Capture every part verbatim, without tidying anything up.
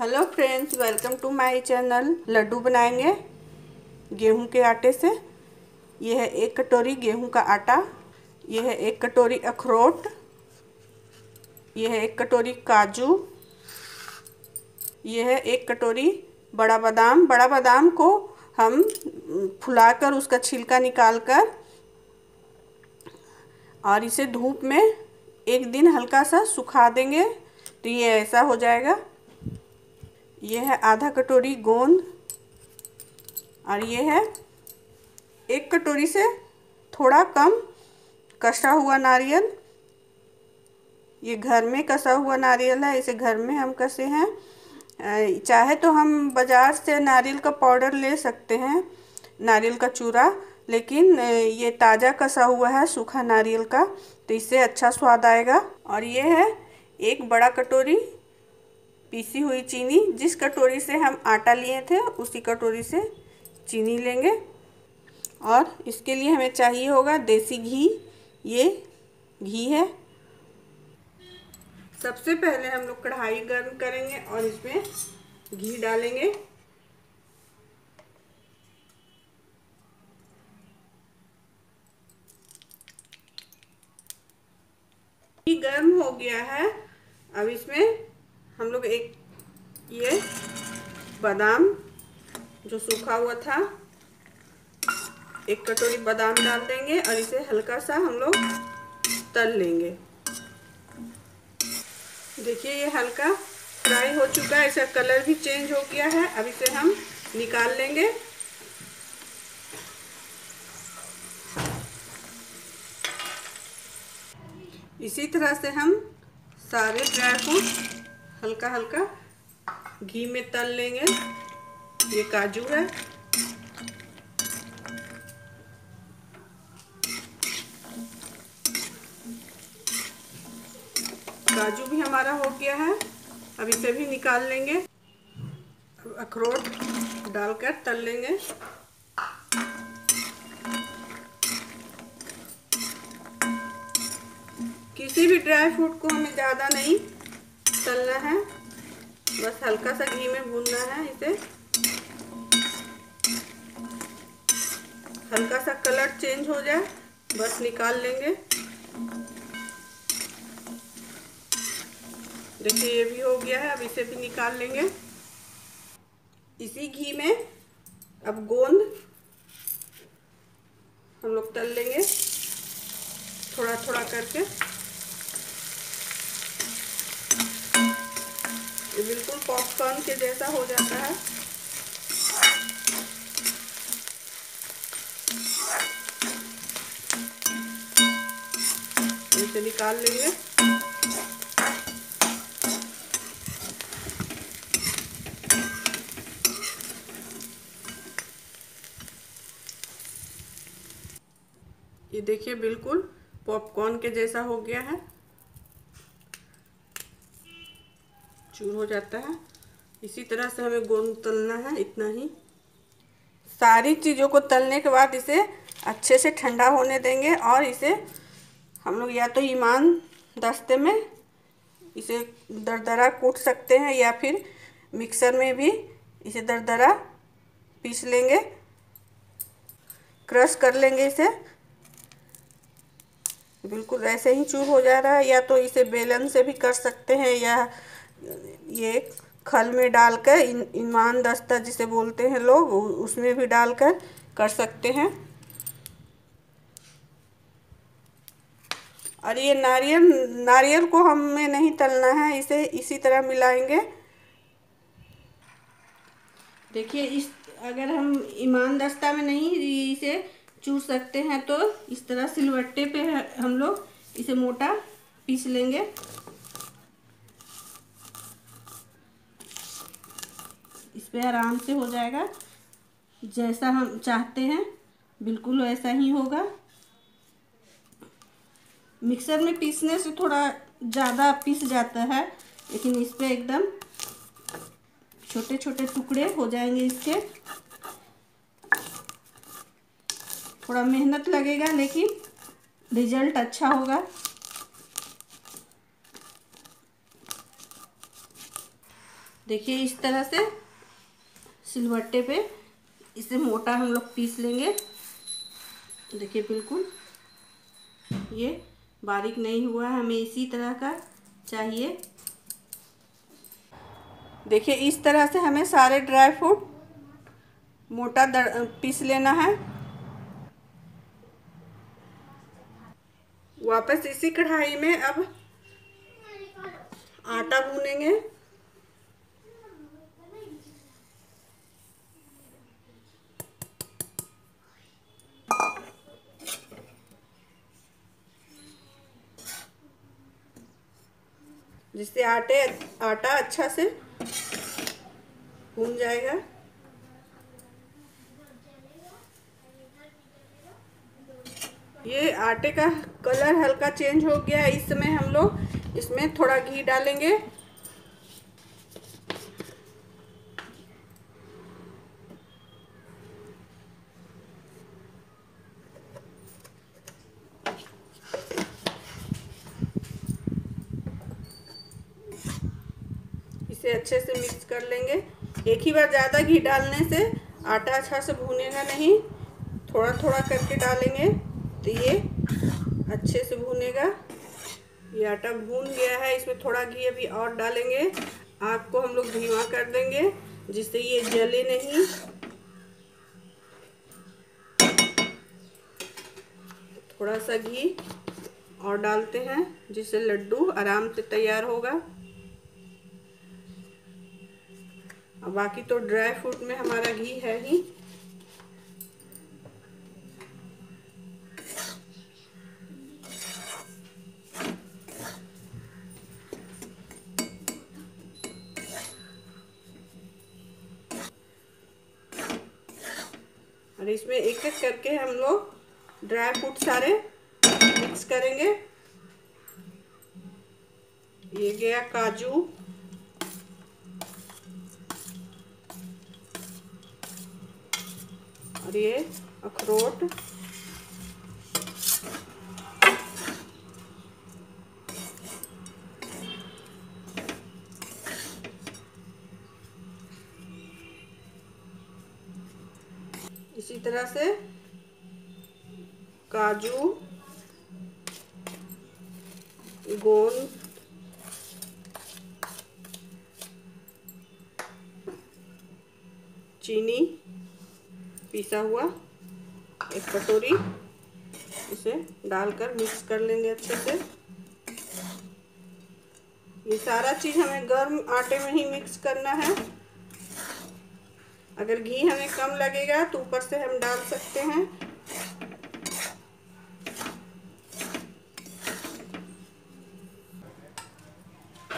Hello friends, welcome to my channel. Laddu बनाएंगे गेहूं के आटे से। यह है एक कटोरी गेहूं का आटा, यह है एक कटोरी अखरोट, यह है एक कटोरी काजू, यह है एक कटोरी बड़ा बादाम। बड़ा बादाम को हम फुलाकर उसका छिलका निकालकर और इसे धूप में एक दिन हल्का सा सुखा देंगे तो ये ऐसा हो जाएगा। यह है आधा कटोरी गोंद और यह है एक कटोरी से थोड़ा कम कसा हुआ नारियल। ये घर में कसा हुआ नारियल है, इसे घर में हम कसे हैं। चाहे तो हम बाज़ार से नारियल का पाउडर ले सकते हैं, नारियल का चूरा, लेकिन ये ताज़ा कसा हुआ है सूखा नारियल का, तो इससे अच्छा स्वाद आएगा। और ये है एक बड़ा कटोरी पीसी हुई चीनी। जिस कटोरी से हम आटा लिए थे उसी कटोरी से चीनी लेंगे। और इसके लिए हमें चाहिए होगा देसी घी। ये घी है। सबसे पहले हम लोग कढ़ाई गर्म करेंगे और इसमें घी डालेंगे। घी गर्म हो गया है। अब इसमें हम लोग एक ये बादाम जो सूखा हुआ था, एक कटोरी बादाम डाल देंगे और इसे हल्का सा हम लोग तल लेंगे। देखिए ये हल्का फ्राई हो चुका है, इसका कलर भी चेंज हो गया है। अब इसे हम निकाल लेंगे। इसी तरह से हम सारे ड्राई फ्रूट हल्का हल्का घी में तल लेंगे। ये काजू है, काजू भी हमारा हो गया है। अब इसे भी निकाल लेंगे। अब अखरोट डालकर तल लेंगे। किसी भी ड्राई फ्रूट को हमें ज़्यादा नहीं तलना है, बस हल्का सा घी में भूनना है। इसे हल्का सा कलर चेंज हो जाए बस निकाल लेंगे। देखिए ये भी हो गया है, अब इसे भी निकाल लेंगे। इसी घी में अब गोंद हम लोग तल लेंगे थोड़ा थोड़ा करके। ये बिल्कुल पॉपकॉर्न के जैसा हो जाता है। इसे निकाल लेंगे। ये देखिए बिल्कुल पॉपकॉर्न के जैसा हो गया है, चूर हो जाता है। इसी तरह से हमें गोंद तलना है, इतना ही। सारी चीज़ों को तलने के बाद इसे अच्छे से ठंडा होने देंगे और इसे हम लोग या तो ईमान दस्ते में इसे दरदरा कूट सकते हैं या फिर मिक्सर में भी इसे दरदरा पीस लेंगे, क्रश कर लेंगे। इसे बिल्कुल ऐसे ही चूर हो जा रहा है। या तो इसे बेलन से भी कर सकते हैं या ये खल में डालकर, ईमान दस्ता जिसे बोलते हैं लोग, उसमें भी डालकर कर सकते हैं। और ये नारियल नारियल को हमें नहीं तलना है, इसे इसी तरह मिलाएंगे। देखिए इस अगर हम ईमान दस्ता में नहीं इसे चूर सकते हैं तो इस तरह सिलवट्टे पे हम लोग इसे मोटा पीस लेंगे। इसपे आराम से हो जाएगा। जैसा हम चाहते हैं बिल्कुल वैसा ही होगा। मिक्सर में पीसने से थोड़ा ज़्यादा पीस जाता है, लेकिन इस पर एकदम छोटे छोटे टुकड़े हो जाएंगे। इसके थोड़ा मेहनत लगेगा लेकिन रिजल्ट अच्छा होगा। देखिए इस तरह से सिलबट्टे पे इसे मोटा हम लोग पीस लेंगे। देखिए बिल्कुल ये बारीक नहीं हुआ है, हमें इसी तरह का चाहिए। देखिए इस तरह से हमें सारे ड्राई फ्रूट मोटा पीस लेना है। वापस इसी कढ़ाई में अब आटा भूनेंगे। जिससे आटे आटा अच्छा से भून जाएगा। ये आटे का कलर हल्का चेंज हो गया है, इस समय हम लोग इसमें थोड़ा घी डालेंगे। इसे अच्छे से मिक्स कर लेंगे। एक ही बार ज़्यादा घी डालने से आटा अच्छा से भूनेगा नहीं, थोड़ा थोड़ा करके डालेंगे तो ये अच्छे से भूनेगा। ये आटा भून गया है, इसमें थोड़ा घी अभी और डालेंगे। आग को हम लोग धीमा कर देंगे जिससे ये जले नहीं। थोड़ा सा घी और डालते हैं जिससे लड्डू आराम से तैयार होगा। और बाकी तो ड्राई फ्रूट में हमारा घी है ही। और इसमें एक एक करके हम लोग ड्राई फ्रूट सारे मिक्स करेंगे। ये गया काजू, और ये अखरोट, इसी तरह से काजू, गोंद, चीनी पिसा हुआ एक कटोरी, इसे डालकर मिक्स कर लेंगे अच्छे से। ये सारा चीज हमें गर्म आटे में ही मिक्स करना है। अगर घी हमें कम लगेगा तो ऊपर से हम डाल सकते हैं।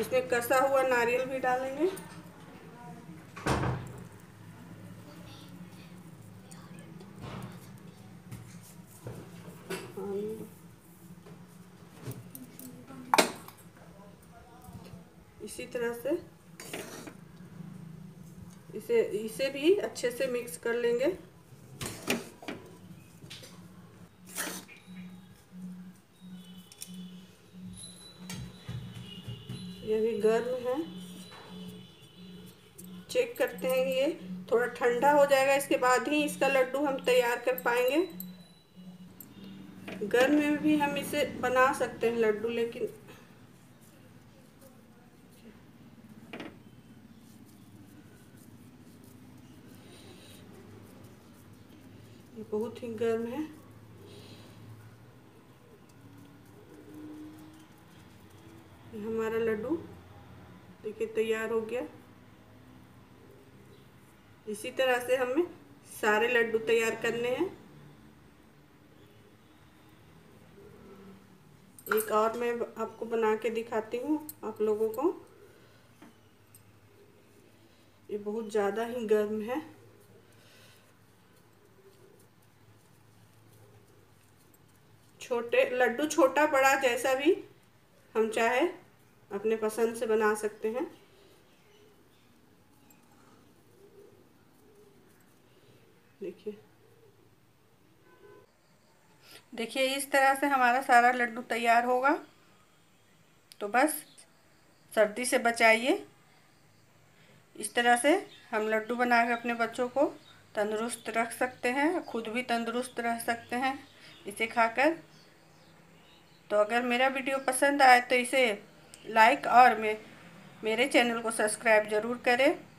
इसमें कसा हुआ नारियल भी डालेंगे। इसी तरह से इसे इसे भी अच्छे से मिक्स कर लेंगे। ये भी गर्म है, चेक करते हैं, ये थोड़ा ठंडा हो जाएगा, इसके बाद ही इसका लड्डू हम तैयार कर पाएंगे। घर में भी हम इसे बना सकते हैं लड्डू, लेकिन बहुत ही गर्म है। हमारा लड्डू देखिए तैयार हो गया। इसी तरह से हमें सारे लड्डू तैयार करने हैं। एक और मैं आपको बना के दिखाती हूँ आप लोगों को। ये बहुत ज़्यादा ही गर्म है। छोटे लड्डू, छोटा बड़ा जैसा भी हम चाहे अपने पसंद से बना सकते हैं। देखिए देखिए इस तरह से हमारा सारा लड्डू तैयार होगा। तो बस सर्दी से बचाइए। इस तरह से हम लड्डू बना के अपने बच्चों को तंदुरुस्त रख सकते हैं, खुद भी तंदुरुस्त रह सकते हैं इसे खाकर। तो अगर मेरा वीडियो पसंद आए तो इसे लाइक और मे, मेरे चैनल को सब्सक्राइब ज़रूर करें।